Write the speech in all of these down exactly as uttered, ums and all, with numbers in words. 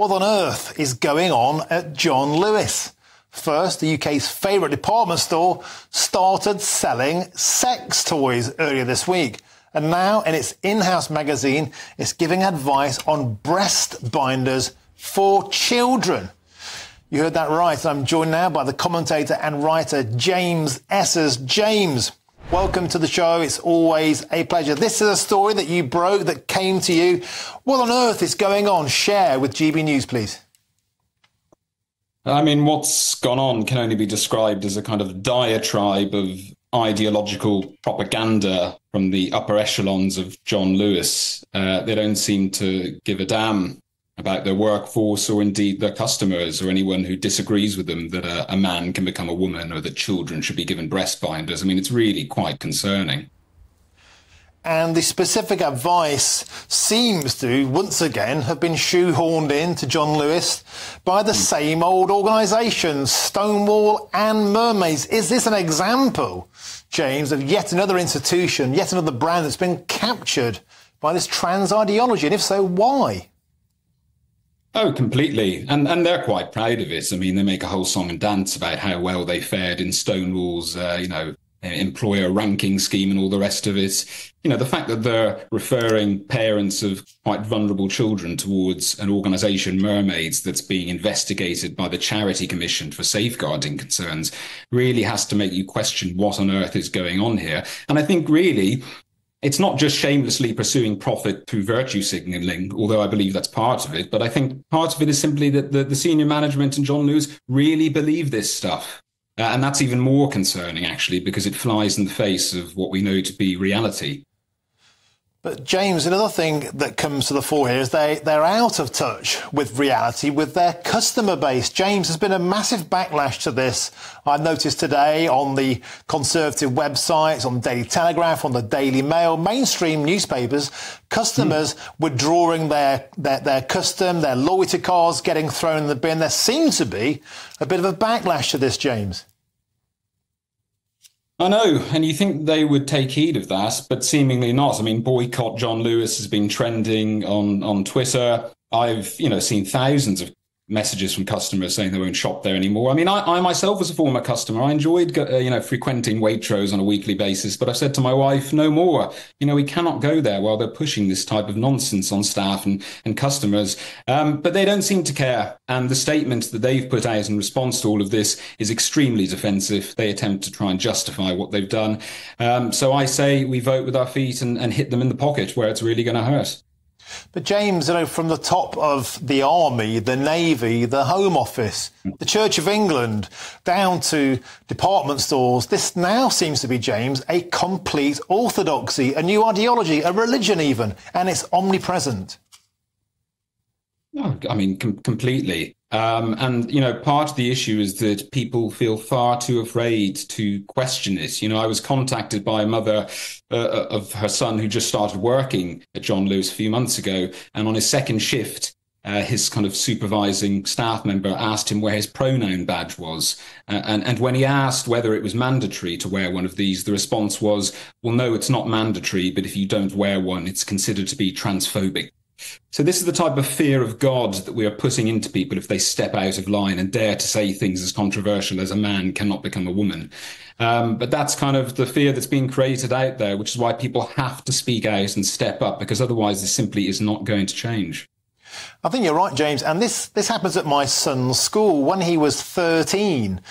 What on earth is going on at John Lewis? First, the U K's favourite department store started selling sex toys earlier this week. And now, in its in-house magazine, it's giving advice on breast binders for children. You heard that right. I'm joined now by the commentator and writer James Esses. James, welcome to the show. It's always a pleasure. This is a story that you broke, that came to you. What on earth is going on? Share with G B News, please. I mean, what's gone on can only be described as a kind of diatribe of ideological propaganda from the upper echelons of John Lewis. Uh, they don't seem to give a damn about their workforce or indeed their customers or anyone who disagrees with them that a, a man can become a woman or that children should be given breast binders. I mean, it's really quite concerning. And the specific advice seems to, once again, have been shoehorned in to John Lewis by the same old organisations, Stonewall and Mermaids. Is this an example, James, of yet another institution, yet another brand that's been captured by this trans ideology? And if so, why? Oh, completely. And and they're quite proud of it. I mean, they make a whole song and dance about how well they fared in Stonewall's, uh, you know, employer ranking scheme and all the rest of it. You know, the fact that they're referring parents of quite vulnerable children towards an organisation, Mermaids, that's being investigated by the Charity Commission for safeguarding concerns really has to make you question what on earth is going on here. And I think really it's not just shamelessly pursuing profit through virtue signalling, although I believe that's part of it. But I think part of it is simply that the, the senior management and John Lewis really believe this stuff. Uh, and that's even more concerning, actually, because it flies in the face of what we know to be reality. But, James, another thing that comes to the fore here is they, they're out of touch with reality, with their customer base. James, there's been a massive backlash to this. I noticed today on the Conservative websites, on Daily Telegraph, on the Daily Mail, mainstream newspapers, customers mm. were drawing their, their, their custom, their loyalty cards, getting thrown in the bin. There seems to be a bit of a backlash to this, James. I know, and you think they would take heed of that, but seemingly not. I mean, boycott John Lewis has been trending on, on Twitter. I've, you know, seen thousands of messages from customers saying they won't shop there anymore. I mean, I, I myself was a former customer. I enjoyed, uh, you know, frequenting Waitrose on a weekly basis, but I said to my wife, no more. You know, we cannot go there while they're pushing this type of nonsense on staff and, and customers. Um, but they don't seem to care. And the statement that they've put out in response to all of this is extremely defensive. They attempt to try and justify what they've done. Um, so I say we vote with our feet and, and hit them in the pocket where it's really going to hurt. But James, you know, from the top of the Army, the Navy, the Home Office, the Church of England, down to department stores, this now seems to be, James, a complete orthodoxy, a new ideology, a religion even, and it's omnipresent. No, I mean, com completely. Um, and, you know, part of the issue is that people feel far too afraid to question it. You know, I was contacted by a mother uh, of her son who just started working at John Lewis a few months ago. And on his second shift, uh, his kind of supervising staff member asked him where his pronoun badge was. Uh, and, and when he asked whether it was mandatory to wear one of these, the response was, well, no, it's not mandatory. But if you don't wear one, it's considered to be transphobic. So this is the type of fear of God that we are putting into people if they step out of line and dare to say things as controversial as a man cannot become a woman. Um, but that's kind of the fear that's being created out there, which is why people have to speak out and step up, because otherwise this simply is not going to change. I think you're right, James. And this, this happens at my son's school. When he was thirteen,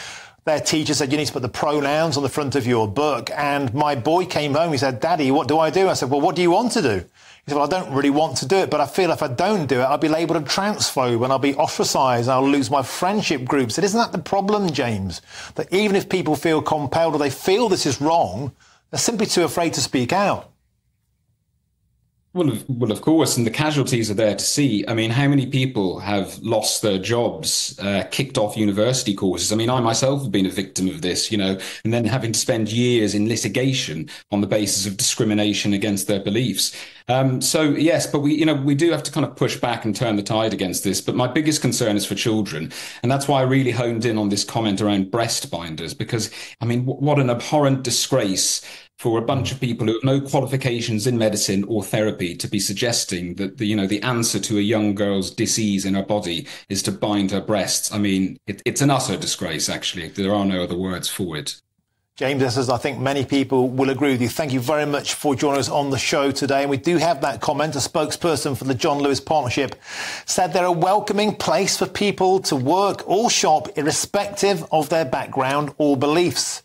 their teacher said, you need to put the pronouns on the front of your book. And my boy came home. He said, Daddy, what do I do? I said, well, what do you want to do? He said, well, I don't really want to do it, but I feel if I don't do it, I'll be labelled a transphobe and I'll be ostracised and I'll lose my friendship groups. And isn't that the problem, James? That even if people feel compelled or they feel this is wrong, they're simply too afraid to speak out. Well of, well, of course, and the casualties are there to see. I mean, how many people have lost their jobs, uh, kicked off university courses? I mean, I myself have been a victim of this, you know, and then having to spend years in litigation on the basis of discrimination against their beliefs. Um, so, yes, but we, you know, we do have to kind of push back and turn the tide against this. But my biggest concern is for children. And that's why I really honed in on this comment around breast binders, because, I mean, w what an abhorrent disgrace for a bunch of people who have no qualifications in medicine or therapy to be suggesting that the, you know, the answer to a young girl's disease in her body is to bind her breasts. I mean, it, it's an utter disgrace, actually. There are no other words for it. James Esses, I think many people will agree with you. Thank you very much for joining us on the show today. And we do have that comment. A spokesperson for the John Lewis Partnership said they're a welcoming place for people to work or shop, irrespective of their background or beliefs.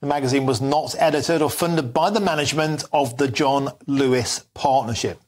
The magazine was not edited or funded by the management of the John Lewis Partnership.